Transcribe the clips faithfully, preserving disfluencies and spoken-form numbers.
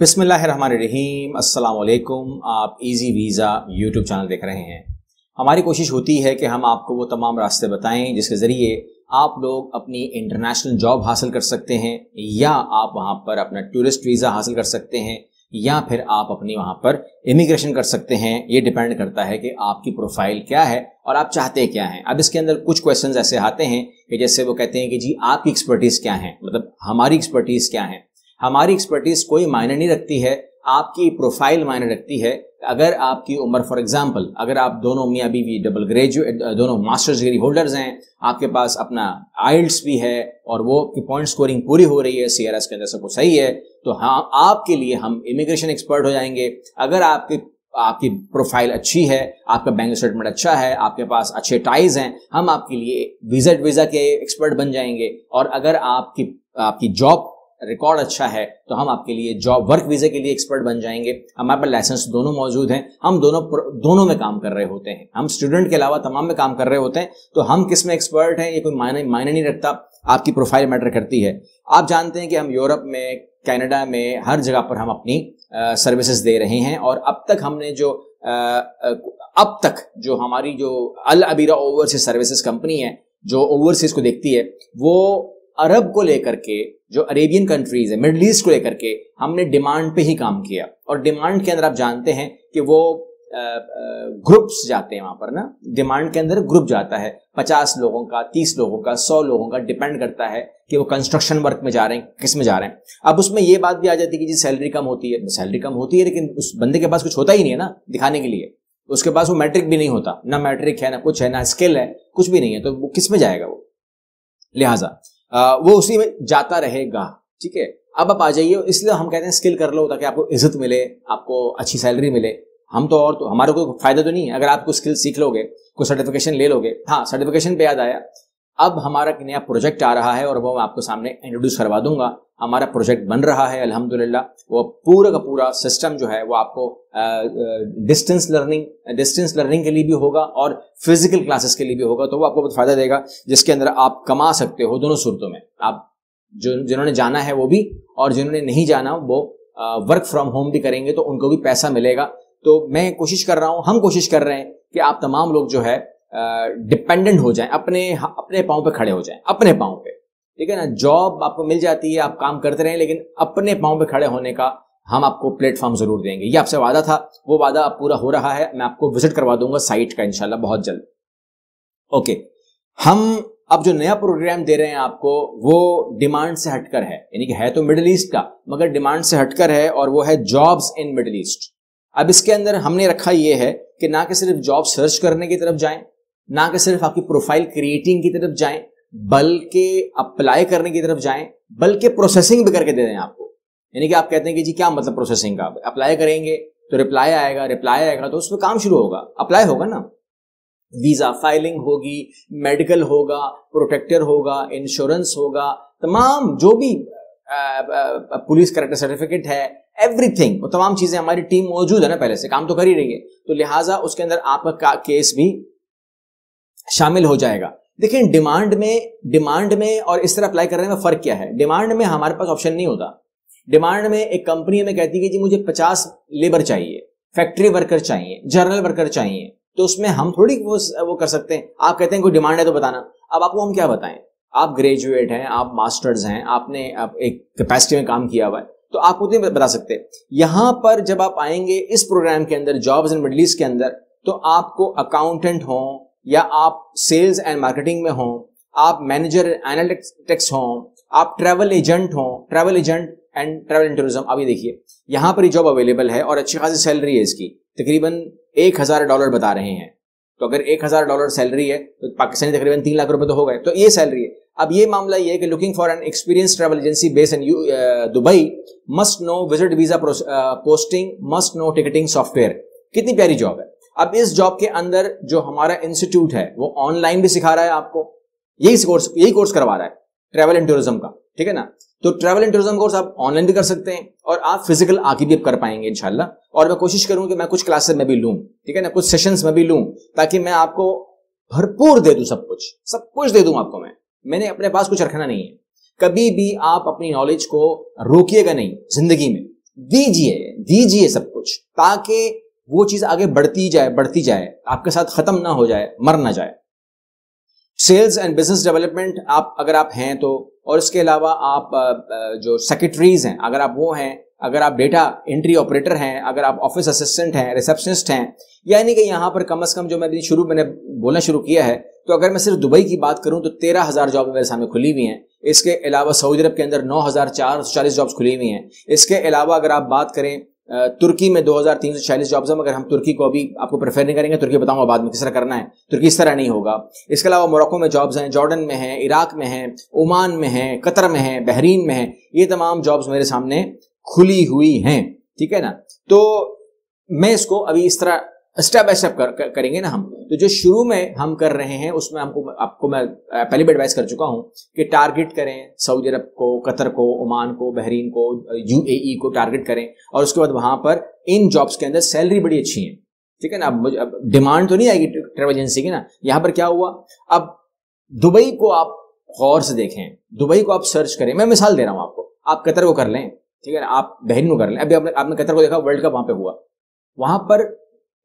बिस्मिल्लाहिर्रहमानिर्रहीम, अस्सलाम वालेकुम। आप इजी वीज़ा यूट्यूब चैनल देख रहे हैं। हमारी कोशिश होती है कि हम आपको वो तमाम रास्ते बताएं जिसके ज़रिए आप लोग अपनी इंटरनेशनल जॉब हासिल कर सकते हैं, या आप वहाँ पर अपना टूरिस्ट वीज़ा हासिल कर सकते हैं, या फिर आप अपनी वहाँ पर इमिग्रेशन कर सकते हैं। ये डिपेंड करता है कि आपकी प्रोफाइल क्या है और आप चाहते क्या हैं। अब इसके अंदर कुछ क्वेश्चंस ऐसे आते हैं कि जैसे वो कहते हैं कि जी आपकी एक्सपर्टीज़ क्या है, मतलब हमारी एक्सपर्टीज़ क्या है। हमारी एक्सपर्टीज़ कोई मायने नहीं रखती है, आपकी प्रोफाइल मायने रखती है। अगर आपकी उम्र फॉर एग्जांपल, अगर आप दोनों मियाँ बीवी डबल ग्रेजुएट, दोनों मास्टर्स डिग्री होल्डर्स हैं, आपके पास अपना आइल्ट्स भी है और वो की पॉइंट स्कोरिंग पूरी हो रही है, सीआरएस के अंदर सब कुछ सही है, तो हाँ आपके लिए हम इमिग्रेशन एक्सपर्ट हो जाएंगे। अगर आपके आपकी प्रोफाइल अच्छी है, आपका बैंक स्टेटमेंट अच्छा है, आपके पास अच्छे टाइज हैं, हम आपके लिए वीजा वीजा के एक्सपर्ट बन जाएंगे। और अगर आपकी आपकी जॉब रिकॉर्ड अच्छा है तो हम आपके लिए जॉब वर्क वीज़ा के लिए एक्सपर्ट बन जाएंगे। हमारे पास लाइसेंस दोनों मौजूद हैं, हम दोनों दोनों में काम कर रहे होते हैं, हम स्टूडेंट के अलावा तमाम में काम कर रहे होते हैं, तो हम किस में एक्सपर्ट हैं ये कोई मायने मायने नहीं रखता। आपकी प्रोफाइल मैटर करती है। आप जानते हैं कि हम यूरोप में, कैनेडा में, हर जगह पर हम अपनी सर्विसेज दे रहे हैं। और अब तक हमने जो आ, अब तक जो हमारी जो Al Abira overseas services company है जो ओवरसीज को देखती है, वो अरब को लेकर के, जो अरेबियन कंट्रीज है, मिडल ईस्ट को लेकर के हमने डिमांड पे ही काम किया। और डिमांड के अंदर आप जानते हैं कि वो ग्रुप्स जाते हैं वहाँ पर ना, डिमांड के अंदर ग्रुप जाता है, पचास लोगों का, तीस लोगों का, सौ लोगों का, डिपेंड करता है कि वो कंस्ट्रक्शन वर्क में जा रहे हैं, किस में जा रहे हैं। अब उसमें ये बात भी आ जाती है कि जी सैलरी कम होती है, सैलरी कम होती है लेकिन उस बंदे के पास कुछ होता ही नहीं है ना दिखाने के लिए, उसके पास वो मैट्रिक भी नहीं होता, ना मैट्रिक है, ना कुछ है, ना स्किल है, कुछ भी नहीं है, तो वो किस में जाएगा। वो लिहाजा आ, वो उसी में जाता रहेगा। ठीक है, अब आप आ जाइए, इसलिए हम कहते हैं स्किल कर लो ताकि आपको इज्जत मिले, आपको अच्छी सैलरी मिले। हम तो और तो हमारे को फायदा तो नहीं है अगर आप कुछ स्किल सीख लोगे, कुछ सर्टिफिकेशन ले लोगे। हाँ, सर्टिफिकेशन पे याद आया, अब हमारा एक नया प्रोजेक्ट आ रहा है और वो मैं आपको सामने इंट्रोड्यूस करवा दूंगा। हमारा प्रोजेक्ट बन रहा है अल्हम्दुलिल्लाह। वो पूरा का पूरा सिस्टम जो है वो आपको डिस्टेंस लर्निंग डिस्टेंस लर्निंग के लिए भी होगा और फिजिकल क्लासेस के लिए भी होगा, तो वो आपको बहुत फायदा देगा, जिसके अंदर आप कमा सकते हो दोनों सूरतों में। आप जो जिन्होंने जाना है वो भी, और जिन्होंने नहीं जाना वो वर्क फ्रॉम होम भी करेंगे तो उनको भी पैसा मिलेगा। तो मैं कोशिश कर रहा हूँ, हम कोशिश कर रहे हैं कि आप तमाम लोग जो है डिपेंडेंट uh, हो जाएं, अपने अपने पाँव पे खड़े हो जाएं, अपने पाँव पे। ठीक है ना, जॉब आपको मिल जाती है, आप काम करते रहें, लेकिन अपने पाँव पे खड़े होने का हम आपको प्लेटफॉर्म जरूर देंगे। ये आपसे वादा था, वो वादा अब पूरा हो रहा है। मैं आपको विजिट करवा दूंगा साइट का इंशाल्लाह बहुत जल्द। ओके, हम अब जो नया प्रोग्राम दे रहे हैं आपको, वो डिमांड से हटकर है, यानी कि है तो मिडिल ईस्ट का मगर डिमांड से हटकर है, और वो है जॉब्स इन मिडिल ईस्ट। अब इसके अंदर हमने रखा ये है कि ना कि सिर्फ जॉब सर्च करने की तरफ जाएं, ना कि सिर्फ आपकी प्रोफाइल क्रिएटिंग की तरफ जाएं, बल्कि अप्लाई करने की तरफ जाएं, बल्कि प्रोसेसिंग भी करके दे दें आपको। यानी कि आप कहते हैं कि जी क्या मतलब प्रोसेसिंग का, अप्लाई करेंगे तो रिप्लाई आएगा, रिप्लाई आएगा तो उसमें काम शुरू होगा, अप्लाई होगा ना, वीजा फाइलिंग होगी, मेडिकल होगा, प्रोटेक्टर होगा, इंश्योरेंस होगा, तमाम जो भी पुलिस कैरेक्टर सर्टिफिकेट है, एवरीथिंग, वो तमाम चीजें हमारी टीम मौजूद है ना, पहले से काम तो कर ही रही है, तो लिहाजा उसके अंदर आपका केस भी शामिल हो जाएगा। देखिए, डिमांड में डिमांड में और इस तरह अप्लाई करने में फर्क क्या है। डिमांड में हमारे पास ऑप्शन नहीं होता। डिमांड में एक कंपनी में कहती है कि जी मुझे पचास लेबर चाहिए, फैक्ट्री वर्कर चाहिए, जर्नल वर्कर चाहिए, तो उसमें हम थोड़ी वो वो कर सकते हैं। आप कहते हैं कोई डिमांड है तो बताना, अब आपको हम क्या बताएं, आप ग्रेजुएट हैं, आप मास्टर्स हैं, आपने आप एक कैपेसिटी में काम किया हुआ है, तो आप उतने बता सकते। यहां पर जब आप आएंगे इस प्रोग्राम के अंदर, जॉब्स इन मिडिल ईस्ट के अंदर, तो आपको अकाउंटेंट हो, या आप सेल्स एंड मार्केटिंग में हो, आप मैनेजर एनालिटिक्स हो, आप ट्रैवल एजेंट हो, travel agent and travel and tourism. अब ये देखिए, यहाँ पर ये जॉब अवेलेबल है और अच्छी खासी सैलरी है इसकी, तकरीबन एक हजार डॉलर बता रहे हैं। तो अगर एक हजार डॉलर सैलरी है तो पाकिस्तानी तकरीबन तीन लाख रुपए तो हो गए, तो ये सैलरी है। अब ये मामला ये है कि looking for an experience travel agency based in Dubai, must know visit visa posting, must know ticketing software. कितनी प्यारी जॉब है। अब इस जॉब के अंदर जो हमारा इंस्टीट्यूट है वो ऑनलाइन भी सिखा रहा है आपको, यही कोर्स यही कोर्स करवा रहा है ट्रैवल एंड टूरिज्म का। ठीक है ना, तो ट्रैवल एंड टूरिज्म कोर्स आप ऑनलाइन भी कर सकते हैं और आप फिजिकल आगे भी कर पाएंगे इंशाल्लाह। और मैं कोशिश करूं कि मैं कुछ क्लासेस में भी लूं, ठीक है ना, कुछ सेशंस में भी लूं, ताकि मैं आपको भरपूर दे दूं, सब कुछ सब कुछ दे दूं आपको। मैं मैंने अपने पास कुछ रखना नहीं है। कभी भी आप अपनी नॉलेज को रोकिएगा नहीं जिंदगी में। दीजिए दीजिए सब कुछ, ताकि वो चीज आगे बढ़ती जाए बढ़ती जाए आपके साथ खत्म ना हो जाए, मर ना जाए। सेल्स एंड बिजनेस डेवलपमेंट आप अगर आप हैं तो, और इसके अलावा आप जो सेक्रेटरीज हैं अगर आप वो हैं, अगर आप डेटा एंट्री ऑपरेटर हैं, अगर आप ऑफिस असिस्टेंट हैं, रिसेप्शनिस्ट हैं, यानी कि यहाँ पर कम से कम जो मैं शुरू मैंने बोलना शुरू किया है, तो अगर मैं सिर्फ दुबई की बात करूँ तो तेरह हजार जॉब मेरे सामने खुली हुई हैं। इसके अलावा सऊदी अरब के अंदर नौ हजार चार सौ चालीस जॉब्स खुली हुई हैं। इसके अलावा अगर आप बात करें तुर्की में दो हजार तीन सौ चालीस जॉब्स हैं। अगर हम तुर्की को अभी आपको प्रेफर नहीं करेंगे, तुर्की बताऊंगा बाद में किस तरह करना है, तुर्की इस तरह नहीं होगा। इसके अलावा मोरक्को में जॉब्स हैं, जॉर्डन में हैं, इराक में हैं, ओमान में हैं, कतर में हैं, बहरीन में हैं। ये तमाम जॉब्स मेरे सामने खुली हुई हैं, ठीक है ना। तो मैं इसको अभी इस तरह स्टेप बाय स्टेप कर, कर, करेंगे ना हम। तो जो शुरू में हम कर रहे हैं उसमें हमको आपको मैं पहले भी एडवाइस कर चुका हूं कि टारगेट करें सऊदी अरब को, कतर को, ओमान को, बहरीन को, यूएई को टारगेट करें, और उसके बाद वहां पर इन जॉब्स के अंदर सैलरी बड़ी अच्छी है, ठीक है ना। अब डिमांड तो नहीं आएगी ट्रेवल एजेंसी की ना। यहाँ पर क्या हुआ, अब दुबई को आप गौर से देखें, दुबई को आप सर्च करें। मैं मिसाल दे रहा हूँ आपको, आप कतर को कर लें, ठीक है ना, आप बहरीन को कर लें। अभी आपने आपने कतर को देखा, वर्ल्ड कप वहां पर हुआ, वहां पर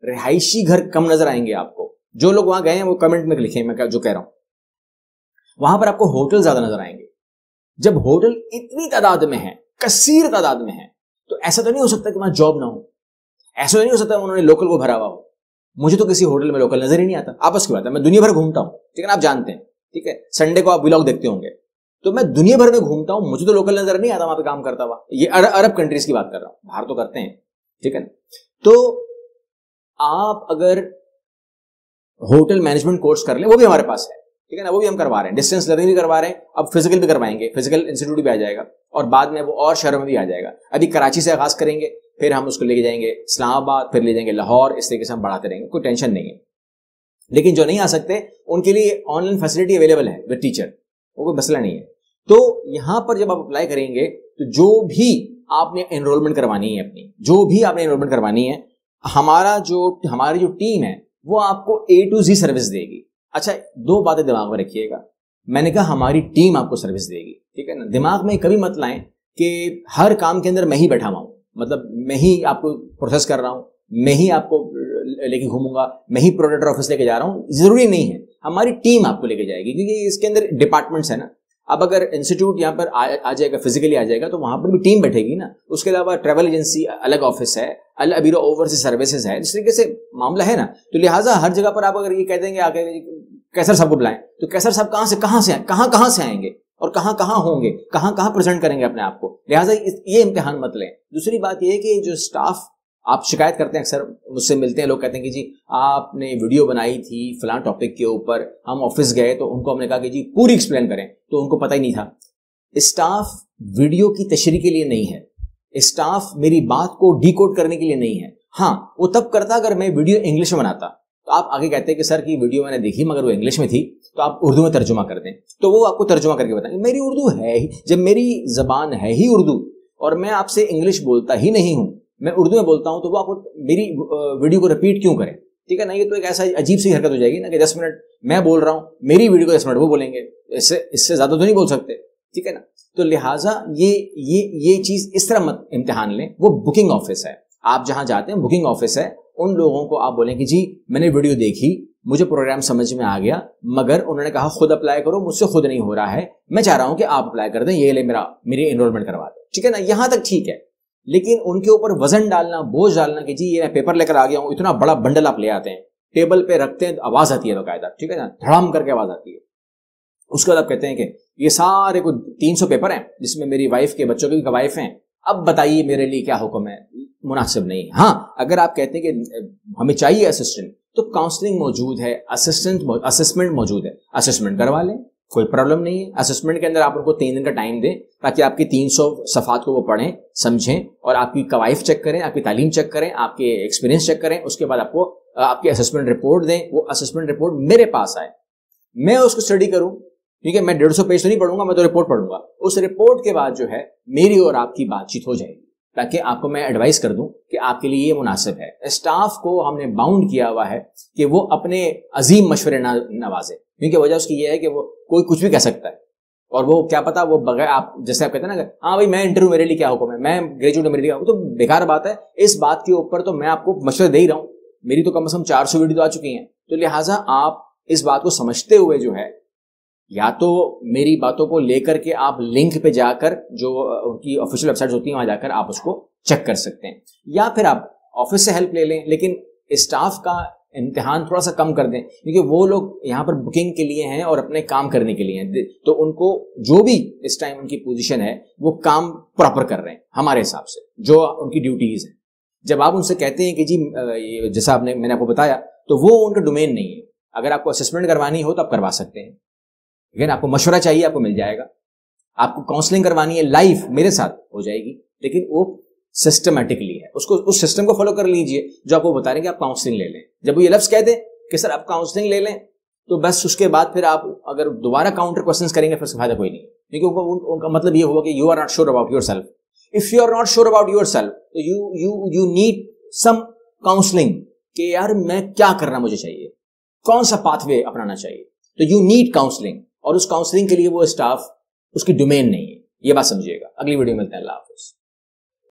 रिहायशी घर कम नजर आएंगे आपको। जो लोग वहां गए हैं वो कमेंट में लिखें, मैं जो कह रहा हूं। वहां पर आपको होटल ज्यादा नजर आएंगे। जब होटल इतनी तादाद में है, कसीर तादाद में है, तो ऐसा तो नहीं हो सकता कि वहां जॉब ना हो। ऐसा तो नहीं हो सकता उन्होंने लोकल को भरा हुआ हो। मुझे तो किसी होटल में लोकल नजर ही नहीं आता। आपस की बात है, मैं दुनिया भर घूमता हूं, ठीक है ना, आप जानते हैं, ठीक है। संडे को आप व्लॉग देखते होंगे, तो मैं दुनिया भर में घूमता हूं, मुझे तो लोकल नजर नहीं आता वहां पर काम करता हुआ। ये अरब कंट्रीज की बात कर रहा हूं, बाहर तो करते हैं, ठीक है ना। तो आप अगर होटल मैनेजमेंट कोर्स कर लें, वो भी हमारे पास है, ठीक है ना, वो भी हम करवा रहे हैं। डिस्टेंस लर्निंग भी करवा रहे हैं, अब फिजिकल भी करवाएंगे, फिजिकल इंस्टीट्यूट भी आ जाएगा, और बाद में वो और शहरों में भी आ जाएगा। अभी कराची से आगाज करेंगे, फिर हम उसको लेके जाएंगे इस्लामाबाद, फिर ले जाएंगे लाहौर, इस तरीके से हम बढ़ाते रहेंगे, कोई टेंशन नहीं है। लेकिन जो नहीं आ सकते उनके लिए ऑनलाइन फैसिलिटी अवेलेबल है विद टीचर, वो कोई मसला नहीं है। तो यहाँ पर जब आप अप्लाई करेंगे तो जो भी आपने एनरोलमेंट करवानी है अपनी, जो भी आपने एनरोलमेंट करवानी है, हमारा जो हमारी जो टीम है वो आपको ए टू जी सर्विस देगी। अच्छा, दो बातें दिमाग में रखिएगा, मैंने कहा हमारी टीम आपको सर्विस देगी, ठीक है ना। दिमाग में कभी मत लाएं कि हर काम के अंदर मैं ही बैठा हुआ हूं, मतलब मैं ही आपको प्रोसेस कर रहा हूं, मैं ही आपको लेके घूमूंगा, मैं ही प्रोडक्ट ऑफिस लेके जा रहा हूँ। जरूरी नहीं है, हमारी टीम आपको लेके जाएगी, क्योंकि इसके अंदर डिपार्टमेंट्स है ना। अब अगर इंस्टीट्यूट यहाँ पर आ, आ जाएगा, फिजिकली आ जाएगा, तो वहां पर भी टीम बैठेगी ना। उसके अलावा ट्रैवल एजेंसी अलग ऑफिस है, अल अबीरा ओवरसीज सर्विसेज है, इस तरीके से मामला है ना। तो लिहाजा हर जगह पर आप अगर ये कह देंगे आगे कैसर साहब को बुलाएं, तो कैसर साहब कहां से कहां से कहां कहां से आएंगे और कहां कहां होंगे, कहां कहां प्रेजेंट करेंगे अपने आप को। लिहाजा ये इम्तिहान मत लें। दूसरी बात यह है कि जो स्टाफ, आप शिकायत करते हैं अक्सर, मुझसे मिलते हैं लोग, कहते हैं कि जी आपने वीडियो बनाई थी फलां टॉपिक के ऊपर, हम ऑफिस गए तो उनको हमने कहा कि जी पूरी एक्सप्लेन करें, तो उनको पता ही नहीं था। स्टाफ वीडियो की तशरीह के लिए नहीं है, स्टाफ मेरी बात को डिकोड करने के लिए नहीं है। हाँ, वो तब करता अगर मैं वीडियो इंग्लिश में बनाता, तो आप आगे कहते हैं कि सर की वीडियो मैंने देखी मगर वो इंग्लिश में थी, तो आप उर्दू में तर्जुमा कर दें, तो वो आपको तर्जुमा करके बताएंगे। मेरी उर्दू है ही, जब मेरी जबान है ही उर्दू, और मैं आपसे इंग्लिश बोलता ही नहीं हूं, मैं उर्दू में बोलता हूं, तो वो आपको मेरी वीडियो को रिपीट क्यों करें, ठीक है ना। ये तो एक ऐसा अजीब सी हरकत हो जाएगी ना कि दस मिनट मैं बोल रहा हूं, मेरी वीडियो को दस मिनट वो बोलेंगे, इससे इससे ज्यादा तो नहीं बोल सकते, ठीक है ना। तो लिहाजा ये ये ये चीज इस तरह मत इम्तिहान लें। वो बुकिंग ऑफिस है, आप जहां जाते हैं बुकिंग ऑफिस है, उन लोगों को आप बोलें कि जी मैंने वीडियो देखी, मुझे प्रोग्राम समझ में आ गया, मगर उन्होंने कहा खुद अप्लाई करो, मुझसे खुद नहीं हो रहा है, मैं चाह रहा हूं कि आप अप्लाई कर दें, ये ले मेरा मेरी एनरोलमेंट करवा दो, ठीक है ना। यहां तक ठीक है, लेकिन उनके ऊपर वजन डालना, बोझ डालना कि जी ये मैं पेपर लेकर आ गया हूं, इतना बड़ा बंडल आप ले आते हैं, टेबल पे रखते हैं, आवाज आती है बाकायदा, ठीक है ना, धड़ाम करके आवाज आती है। उसके बाद आप कहते हैं कि ये सारे कुछ तीन सौ पेपर हैं, जिसमें मेरी वाइफ के बच्चों के भी वाइफ हैं, अब बताइए मेरे लिए क्या हुक्म है, मुनासिब नहीं। हाँ, अगर आप कहते हैं कि हमें चाहिए असिस्टेंट, तो काउंसलिंग मौजूद है, असिस्टेंट असेसमेंट मौजूद है, असेसमेंट करवा लें, कोई प्रॉब्लम नहीं है। असेसमेंट के अंदर आप उनको तीन दिन का टाइम दें, ताकि आपकी तीन सौ सफात को वो पढ़ें, समझें, और आपकी कवायफ चेक करें, आपकी तालीम चेक करें, आपके एक्सपीरियंस चेक करें। उसके बाद आपको आपकी असेसमेंट रिपोर्ट दें, वो असेसमेंट रिपोर्ट मेरे पास आए, मैं उसको स्टडी करूं, क्योंकि मैं डेढ़ सौ पेज तो नहीं पढ़ूंगा, मैं तो रिपोर्ट पढ़ूंगा। उस रिपोर्ट के बाद जो है मेरी और आपकी बातचीत हो जाएगी, ताकि आपको मैं एडवाइस कर दूं कि आपके लिए ये मुनासिब है। स्टाफ को हमने बाउंड किया हुआ है कि वो अपने अजीम मशवरे ना नवाजे, क्योंकि वजह उसकी यह है कि वो कोई कुछ भी कह सकता है, और वो क्या पता वो बगैर आप जैसे आप कहते हैं ना, हाँ भाई मैं इंटरव्यू मेरे लिए क्या हुक्म है, मैं ग्रेजुएट मेरे लिए क्या हुक्म, तो बेकार बात है। इस बात के ऊपर तो मैं आपको मशवरा दे ही रहा हूँ, मेरी तो कम से कम चार सौ वीडियो तो आ चुकी हैं। तो लिहाजा आप इस बात को समझते हुए जो है, या तो मेरी बातों को लेकर के आप लिंक पे जाकर जो उनकी ऑफिशियल वेबसाइट होती है वहां जाकर आप उसको चेक कर सकते हैं, या फिर आप ऑफिस से हेल्प ले लें, लेकिन स्टाफ का इम्तिहान थोड़ा सा कम कर दें, क्योंकि वो लोग यहाँ पर बुकिंग के लिए हैं और अपने काम करने के लिए हैं, तो उनको जो भी इस टाइम उनकी पोजीशन है वो काम प्रॉपर कर रहे हैं हमारे हिसाब से, जो उनकी ड्यूटीज हैं। जब आप उनसे कहते हैं कि जी जैसा आपने मैंने आपको बताया, तो वो उनका डोमेन नहीं है। अगर आपको असेसमेंट करवानी हो तो आप करवा सकते हैं, लेकिन आपको मशवरा चाहिए आपको मिल जाएगा, आपको काउंसलिंग करवानी है लाइव मेरे साथ हो जाएगी, लेकिन वो सिस्टमेटिकली है, उसको उस सिस्टम को फॉलो कर लीजिए जो आपको बता रहे हैं कि आप काउंसलिंग ले लें। जब वो ये लफ्ज कह दे कि सर आप काउंसलिंग ले लें, तो बस उसके बाद फिर आप अगर दोबारा काउंटर क्वेश्चंस करेंगे फिर उसका फायदा कोई नहीं, क्योंकि उनका उनका मतलब ये होगा कि you are not sure about yourself. If you are not sure about yourself तो you you you need some counselling कि यार मैं क्या करना मुझे चाहिए, कौन सा पाथवे अपनाना चाहिए, तो यू नीड काउंसलिंग, और उस काउंसलिंग के लिए वो स्टाफ उसकी डोमेन नहीं है। ये बात समझिएगा। अगली वीडियो में मिलते हैं। अल्लाह हाफिज।